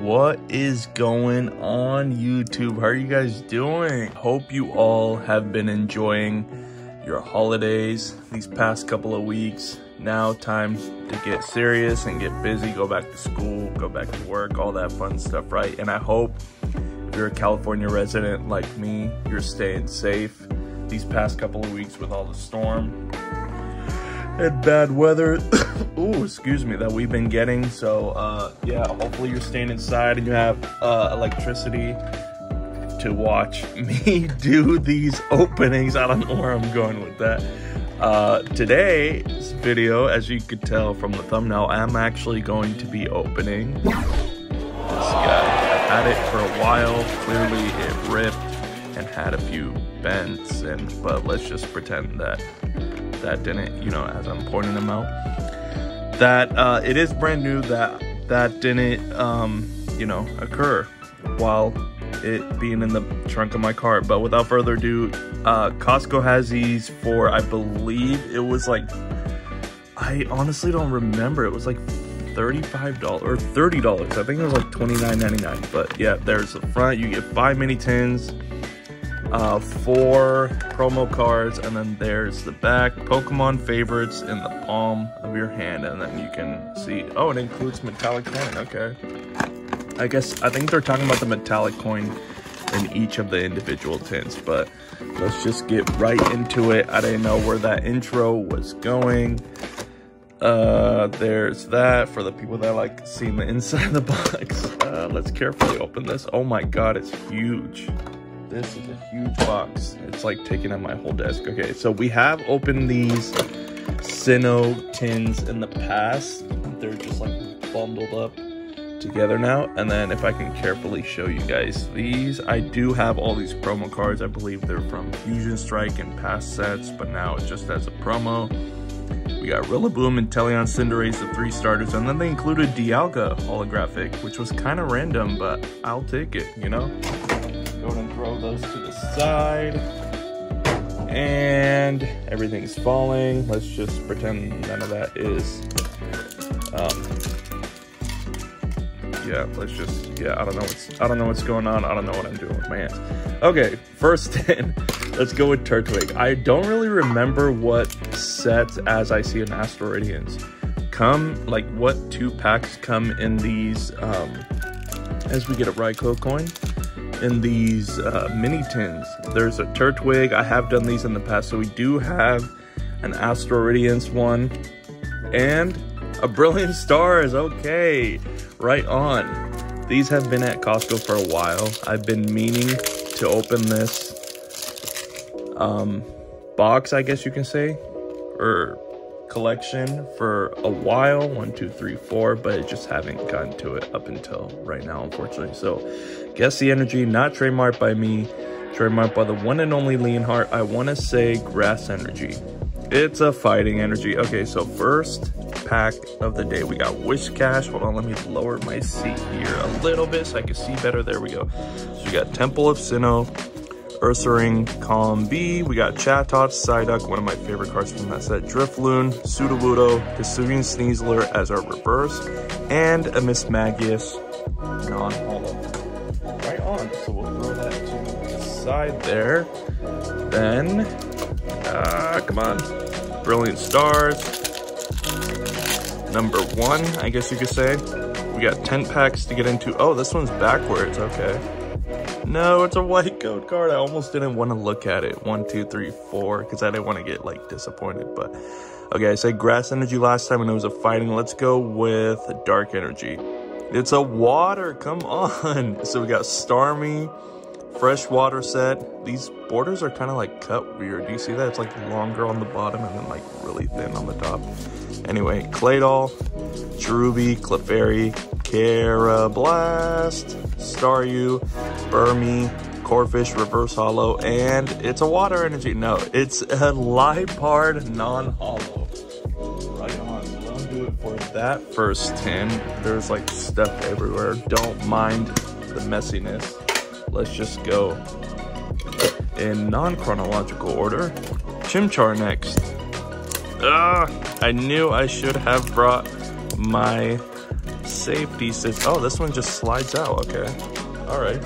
What is going on YouTube? How are you guys doing? Hope you all have been enjoying your holidays these past couple of weeks. Now time to get serious and get busy, go back to school, go back to work, all that fun stuff, right? And I hope if you're a California resident like me, you're staying safe these past couple of weeks with all the storm and bad weather ooh, excuse me, that we've been getting. So yeah, hopefully you're staying inside and you have electricity to watch me do these openings. I don't know where I'm going with that. Today's video, as you could tell from the thumbnail, I'm actually going to be opening this guy. I've had it for a while. Clearly it ripped and had a few bends, and but let's just pretend that that didn't, you know, as I'm pointing them out, that it is brand new, that didn't you know, occur while it being in the trunk of my car. But without further ado, Costco has these for, I believe it was like, I honestly don't remember, it was like $35 or $30. I think it was like $29.99. but yeah, there's the front. You get 5 mini tins, 4 promo cards, and then there's the back, Pokemon favorites in the palm of your hand, and then you can see, oh, it includes metallic coin. Okay, I guess, I think they're talking about the metallic coin in each of the individual tins, but let's just get right into it. I didn't know where that intro was going. There's that for the people that like seeing the inside of the box. Let's carefully open this. Oh my god, it's huge. This is a huge box. It's like taking up my whole desk. Okay, so we have opened these Sinnoh tins in the past. They're just like bundled up together now. And then if I can carefully show you guys these, I do have all these promo cards. I believe they're from Fusion Strike and past sets, but now it's just as a promo. We got Rillaboom, Inteleon, Cinderace, the 3 starters, and then they included Dialga holographic, which was kind of random, but I'll take it, you know? Go ahead and throw those to the side, and everything's falling. Let's just pretend none of that is. Yeah, let's just, yeah, I don't know what's going on. I don't know what I'm doing with my hands. Okay, first tin. Let's go with Turtwig. I don't really remember what sets, as I see an Astral Radiance, come, like what 2 packs come in these, as we get a Raikou coin. In these mini tins, there's a Turtwig. I have done these in the past, so we do have an Astral Radiance one and a Brilliant Stars. Okay, right on. These have been at Costco for a while. I've been meaning to open this box, I guess you can say, or collection, for a while. 1, 2, 3, 4, but it just haven't gotten to it up until right now, unfortunately. So guess the energy, not trademarked by me, trademarked by the one and only Leonhart. I want to say grass energy. It's a fighting energy. Okay, so first pack of the day, we got Wish Cash. Hold on, let me lower my seat here a little bit so I can see better. There we go. So we got Temple of Sinnoh, Ursaring, Column B. We got Chatot, Psyduck, one of my favorite cards from that set, Drifloon, Sudowoodo, Hisuian Sneasel as our reverse, and a Mismagius non-holo. Right on. So we'll throw that to the side there. Then, come on, Brilliant Stars. Number one, I guess you could say. We got 10 packs to get into. Oh, this one's backwards, okay. No, it's a white coat card. I almost didn't want to look at it. 1, 2, 3, 4, because I didn't want to get like disappointed. But okay, I said grass energy last time and it was a fighting. Let's go with dark energy. It's a water, come on. So we got Starmie, fresh water set. These borders are kind of like cut weird. Do you see that? It's like longer on the bottom and then like really thin on the top. Anyway, Claydol, Cherubi, Clefairy, Carablast, Staryu, Burmy, Corphish, Reverse Hollow, and it's a water energy. No, it's a Lipard non-hollow. Right on. Don't do it for that first 10. There's like stuff everywhere. Don't mind the messiness. Let's just go in non-chronological order. Chimchar next. I knew I should have brought my safety system. Oh, this one just slides out. Okay. All right.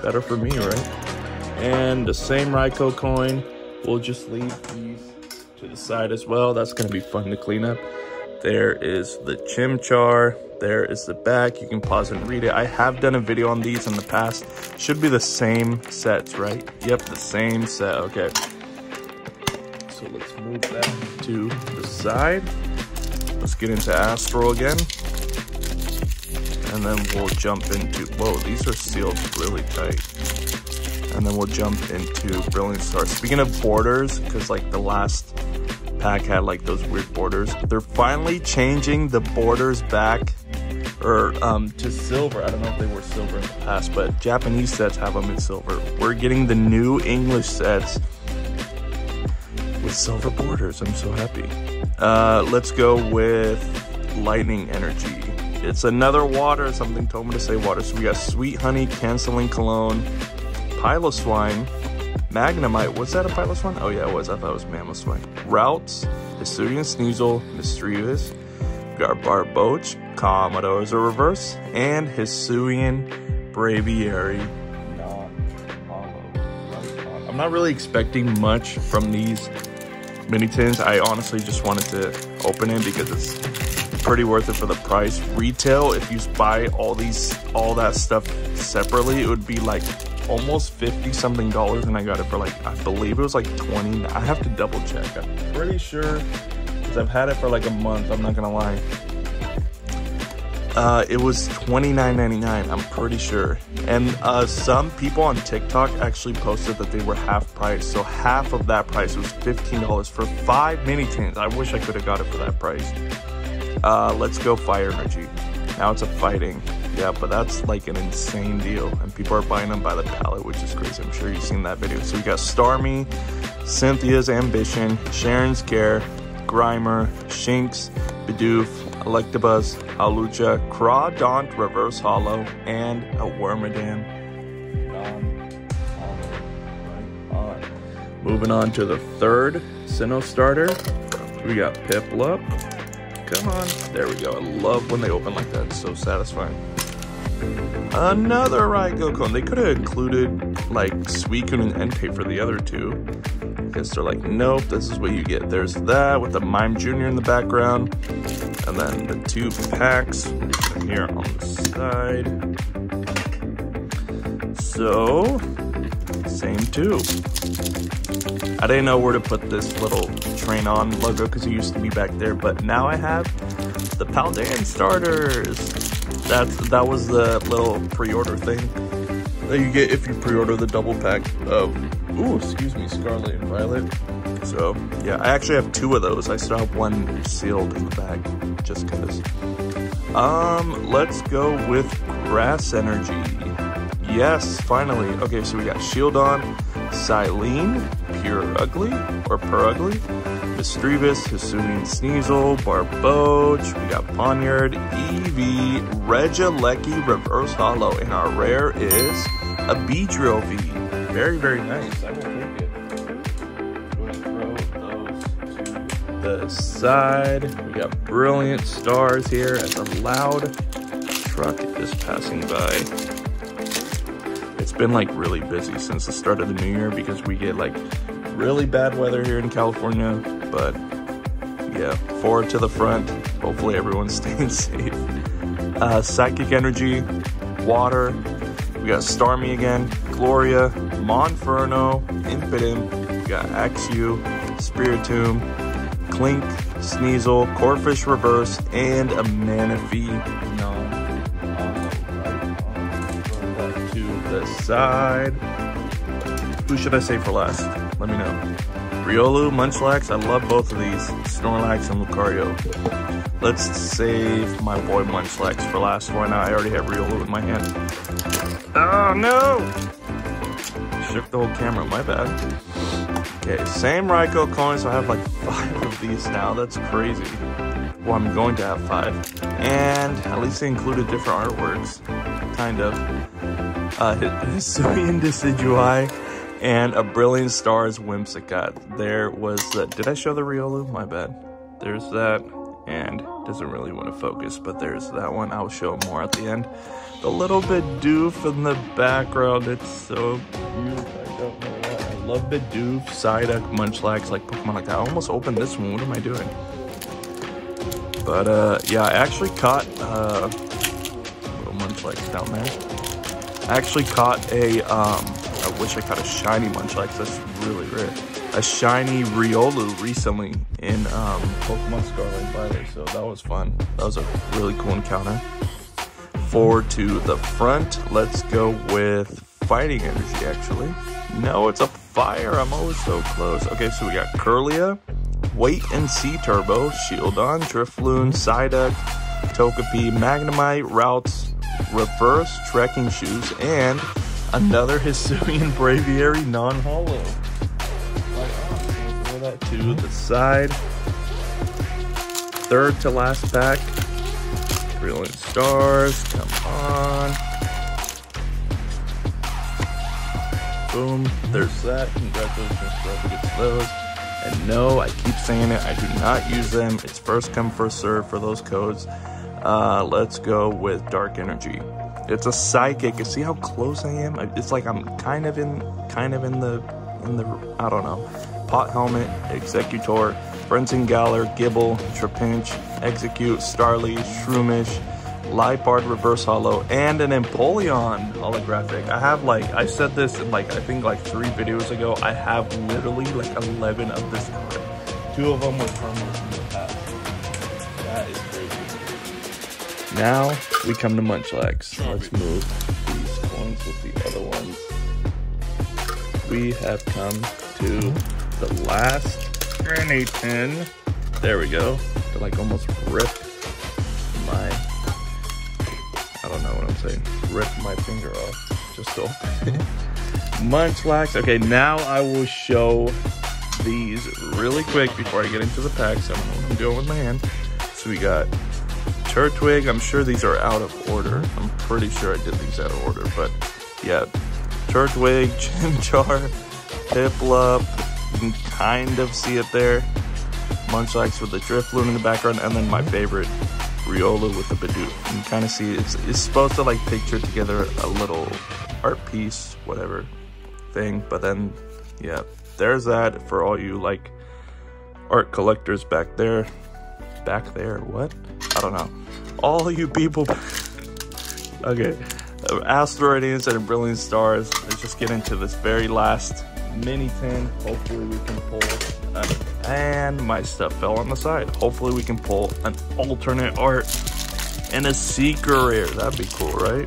Better for me, right? And the same Raikou coin. We'll just leave these to the side as well. That's going to be fun to clean up. There is the Chimchar. There is the back. You can pause and read it. I have done a video on these in the past. Should be the same sets, right? Yep, the same set. Okay. So let's move that to the side. Let's get into Astral again. And then we'll jump into, whoa, these are sealed really tight. And then we'll jump into Brilliant Stars. Speaking of borders, because like the last pack had like those weird borders, they're finally changing the borders back or to silver. I don't know if they were silver in the past, but Japanese sets have them in silver. We're getting the new English sets with silver borders. I'm so happy. Let's go with lightning energy. It's another water. Something told me to say water. So we got sweet honey, canceling cologne, Piloswine, Magnemite. Was that a Piloswine? Oh yeah, it was. I thought it was Mamoswine. Routes, Hisuian Sneasel, Mismagius. We got Barboach, Commodore as a reverse, and Hisuian Braviary. I'm not really expecting much from these mini tins. I honestly just wanted to open it because it's pretty worth it for the price. Retail, if you buy all that stuff separately, it would be like almost 50 something dollars, and I got it for like, I believe it was like 20. I have to double check. I'm pretty sure because I've had it for like a month. I'm not gonna lie. It was $29.99, I'm pretty sure. And some people on TikTok actually posted that they were half price. So half of that price was $15 for 5 mini tins. I wish I could have got it for that price. Let's go fire energy. Now it's a fighting. Yeah, but that's like an insane deal. And people are buying them by the pallet, which is crazy. I'm sure you've seen that video. So we got Starmie, Cynthia's Ambition, Sharon's Care, Grimer, Shinx, Bidoof, Electabuzz, Alucha, Crawdaunt, Reverse Hollow, and a Wormadam. Moving on to the third Sinnoh starter. We got Piplup. Come on. There we go. I love when they open like that. It's so satisfying. Another Raikou cone. They could have included like Suicune and Entei for the other two. Guess they're like, nope, this is what you get. There's that with the Mime Jr. in the background, and then the two packs here on the side. So same two. I didn't know where to put this little Train On logo because it used to be back there, but now I have the Paldean starters. That was the little pre-order thing that you get if you pre-order the double pack of excuse me, Scarlet and Violet. So, yeah, I actually have two of those. I still have one sealed in the bag, just because. Let's go with grass energy. Yes, finally. Okay, so we got Shieldon, Silene, Purugly, Mismagius, Hisuian Sneasel, Barboach, we got Ponyard, Eevee, Regieleki, Reverse Hollow, and our rare is a Beedrill V. Very, very nice. I will take it. I'm going to throw those to the side. We got Brilliant Stars here as a loud truck is passing by. It's been like really busy since the start of the new year because we get like really bad weather here in California, but yeah, forward to the front. Hopefully everyone's staying safe. Psychic Energy, Water, we got Starmie again, Gloria, Monferno, Impidimp, we got Axew, Spiritomb, Clink, Sneasel, Corphish Reverse, and a Manaphy. Side. Who should I say for last? Let me know. Riolu, Munchlax, I love both of these. Snorlax and Lucario. Let's save my boy Munchlax for last. Why not? I already have Riolu in my hand. Oh no! Shook the whole camera, my bad. Okay, same Raikou coins. I have like 5 of these now. That's crazy. Well, I'm going to have 5. And at least they included different artworks. Kind of. Hisuian Decidueye and a Brilliant Stars Whimsicott. There was that. Did I show the Riolu? My bad. There's that, and doesn't really want to focus, but there's that one. I'll show more at the end. The little Bidoof in the background. It's so cute. I don't know why. I love Bidoof, Psyduck, Munchlax, like Pokemon like that. I almost opened this one. What am I doing? But yeah, I actually caught little Munchlax down there. I actually caught a, I wish I caught a shiny Munchlax, that's really rare. A shiny Riolu recently in Pokemon Scarlet and Violet, so that was fun. That was a really cool encounter. Forward to the front, let's go with Fighting Energy actually. No, it's a fire, I'm always so close. Okay, so we got Kirlia, Wait and See Turbo, Shieldon, Drifloon, Psyduck, Togepi, Magnemite, Routes, Reverse Trekking Shoes, and another Hisuian Braviary non-holo. Throw that to the side. Third to last pack. Brilliant Stars, come on. Boom, there's that. Congratulations, whoever gets those. And no, I keep saying it, I do not use them. It's first come, first serve for those codes. Let's go with Dark Energy. It's a psychic. See how close I am? It's like I'm kind of in the I don't know. Pot Helmet, Executor, Frenzengaller, Gibble, Trapinch, Execute, Starly, Shroomish, Lipard Reverse Holo, and an Inteleon holographic. I have like, I said this in like, I think like 3 videos ago. I have literally like 11 of this card. 2 of them were permanent in the past. That is crazy. Now we come to Munchlax. Let's move these coins with the other ones. We have come to the last grenade tin. There we go. I like almost ripped my, I don't know what I'm saying. Ripped my finger off just to open it. Munchlax. Okay, now I will show these really quick before I get into the packs. I don't know what I'm doing with my hand. So we got Turtwig, I'm sure these are out of order. I'm pretty sure I did these out of order, but yeah. Turtwig, Chimchar, Piplup, you can kind of see it there. Munchlax with the Drifloon in the background, and then my favorite, Riolu with the Bidoof. You can kind of see it's supposed to like picture together a little art piece, whatever thing, but then yeah, there's that for all you like art collectors back there. Back there, what? I don't know. All you people. Okay. Astral Radiance and Brilliant Stars. Let's just get into this very last mini tin. Hopefully we can pull. And my stuff fell on the side. Hopefully we can pull an alternate art and a secret rare. That'd be cool, right?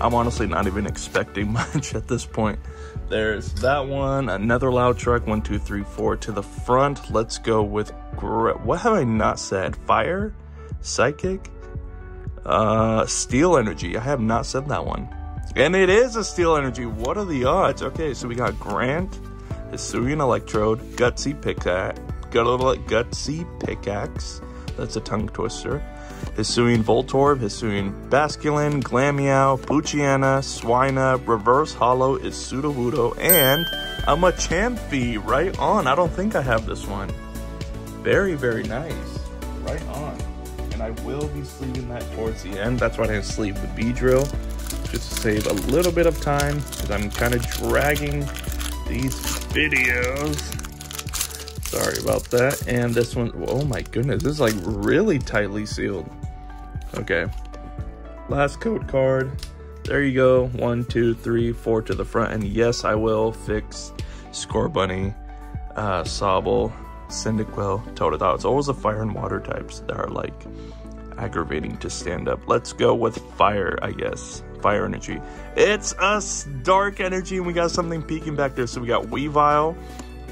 I'm honestly not even expecting much at this point. There's that one, another loud truck, 1, 2, 3, 4 to the front. Let's go with, what have I not said? Fire, Psychic, Steel Energy. I have not said that one. And it is a Steel Energy, what are the odds? Okay, so we got Grant, Hisuian Electrode, Gutsy Pickaxe, that's a tongue twister, Hisuian Voltorb, Hisuian Basculin, Glammeow, Poochyena, Swinub, Reverse Hollow is Sudowoodo, and a Machampy, right on. I don't think I have this one. Very, very nice. Right on. And I will be sleeving that towards the end. That's why I didn't sleeve the Beedrill, just to save a little bit of time, because I'm kind of dragging these videos. Sorry about that. And this one, oh my goodness, this is like really tightly sealed. Okay, last coat card. There you go. 1, 2, 3, 4 to the front. And yes, I will fix Scorbunny, Sobble, Cyndaquil, Totodile. It's always the fire and water types that are like aggravating to stand up. Let's go with fire, I guess. Fire energy. It's a dark energy, and we got something peeking back there. So we got Weavile,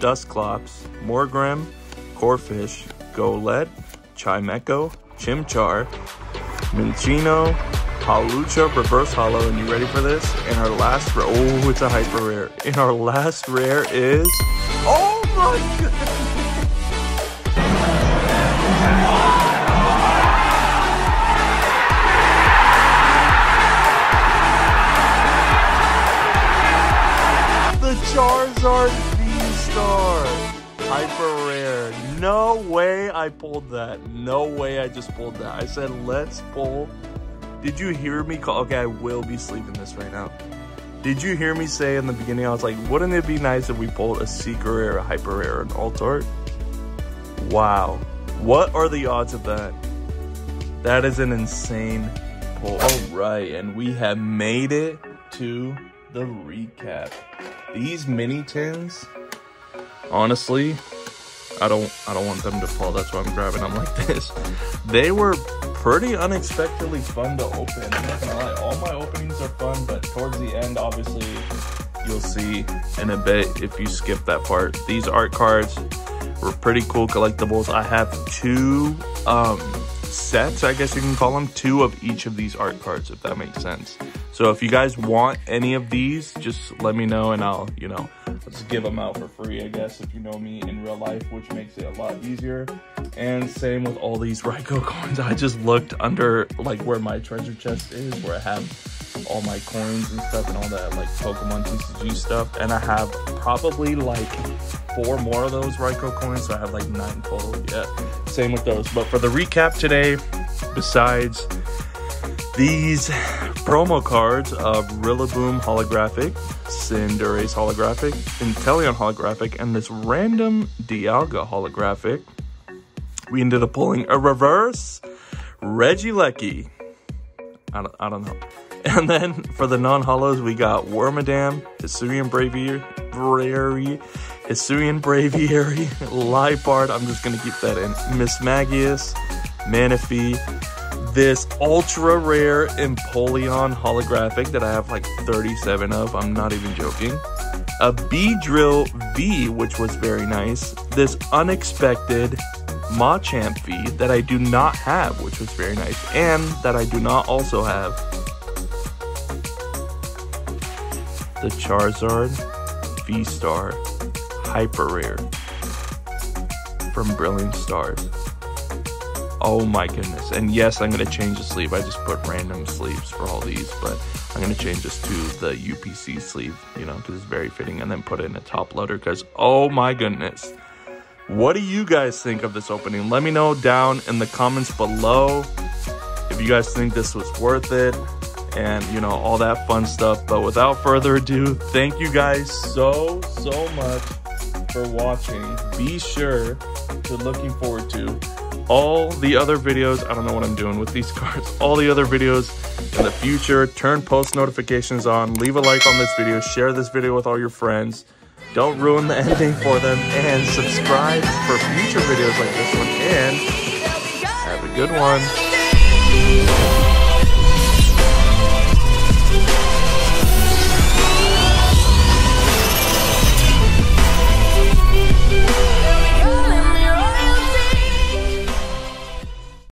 Dusclops, Morgrem, Corphish, Golett, Chimecho, Chimchar, Minchino, Hawlucha, Reverse Hollow, and you ready for this? And our last rare, oh, it's a hyper rare. And our last rare is, oh my goodness! The Charizard Star hyper rare. No way I pulled that. No way I just pulled that. I said let's pull. Did you hear me call? Okay, I will be sleeping this right now. Did you hear me say in the beginning, I was like, wouldn't it be nice if we pulled a secret rare, a hyper rare, an Altart? Wow, what are the odds of that? That is an insane pull. All right, and we have made it to the recap. These mini tins, honestly, I don't want them to fall. That's why I'm grabbing them like this. They were pretty unexpectedly fun to open. I'm not gonna lie, all my openings are fun, but towards the end, obviously, you'll see in a bit if you skip that part. These art cards were pretty cool collectibles. I have two sets, I guess you can call them, two of each of these art cards, if that makes sense. So if you guys want any of these, just let me know and I'll, you know, let's give them out for free, I guess, if you know me in real life, which makes it a lot easier. And same with all these Raikou coins. I just looked under, like, where my treasure chest is, where I have all my coins and stuff and all that, like, Pokemon TCG stuff. And I have probably, like, 4 more of those Raikou coins, so I have, like, 9 total. Yeah, same with those. But for the recap today, besides these promo cards of Rillaboom holographic, Cinderace holographic, Inteleon holographic, and this random Dialga holographic, we ended up pulling a reverse Regieleki. I don't know. And then for the non-holos, we got Wormadam, Hisuian Braviary, Lipard, I'm just going to keep that in, Mismagius, Manaphy, this ultra rare Empoleon holographic that I have like 37 of, I'm not even joking, a Beedrill V, which was very nice, this unexpected Machamp V that I do not have, which was very nice, and that I do not also have, the Charizard V-Star hyper rare from Brilliant Stars. Oh my goodness. And yes, I'm going to change the sleeve. I just put random sleeves for all these, but I'm going to change this to the UPC sleeve, you know, because it's very fitting, and then put it in a top loader because, oh my goodness. What do you guys think of this opening? Let me know down in the comments below if you guys think this was worth it and, you know, all that fun stuff. But without further ado, thank you guys so much for watching. Be sure to looking forward to all the other videos. I don't know what I'm doing with these cards. All the other videos in the future. Turn post notifications on. Leave a like on this video. Share this video with all your friends. Don't ruin the ending for them. And subscribe for future videos like this one. And have a good one.